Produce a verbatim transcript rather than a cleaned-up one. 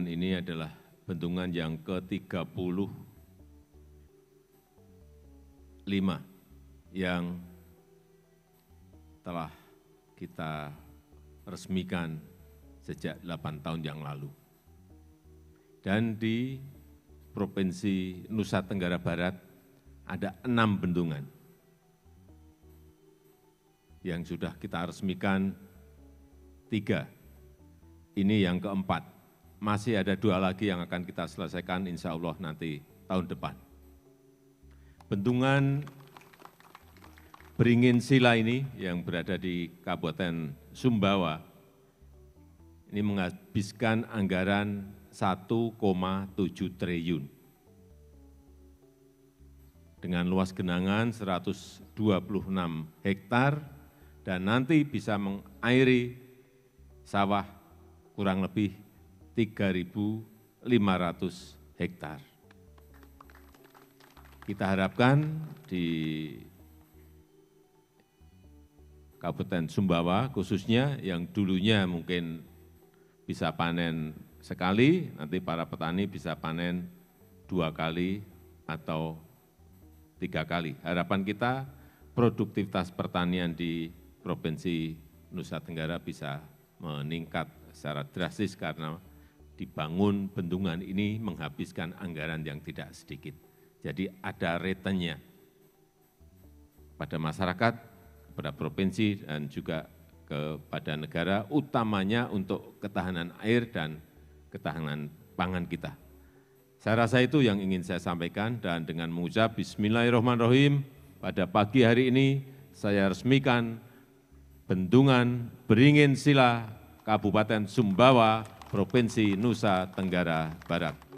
bendungan ini adalah bendungan yang ke tiga puluh lima yang telah kita resmikan sejak delapan tahun yang lalu. Dan di Provinsi Nusa Tenggara Barat ada enam bendungan yang sudah kita resmikan tiga. Ini yang keempat, masih ada dua lagi yang akan kita selesaikan insya Allah nanti tahun depan. Bendungan Beringin Sila ini yang berada di Kabupaten Sumbawa, ini menghabiskan anggaran satu koma tujuh triliun. Dengan luas genangan seratus dua puluh enam hektar dan nanti bisa mengairi sawah kurang lebih tiga ribu lima ratus hektar. Kita harapkan di Kabupaten Sumbawa khususnya yang dulunya mungkin bisa panen sekali, nanti para petani bisa panen dua kali atau tiga kali. Harapan kita produktivitas pertanian di Provinsi Nusa Tenggara bisa meningkat secara drastis karena dibangun bendungan ini menghabiskan anggaran yang tidak sedikit. Jadi ada returnnya pada masyarakat, kepada provinsi dan juga kepada negara, utamanya untuk ketahanan air dan ketahanan pangan kita. Saya rasa itu yang ingin saya sampaikan, dan dengan mengucap bismillahirrahmanirrahim, pada pagi hari ini saya resmikan Bendungan Beringin Sila, Kabupaten Sumbawa, Provinsi Nusa Tenggara Barat.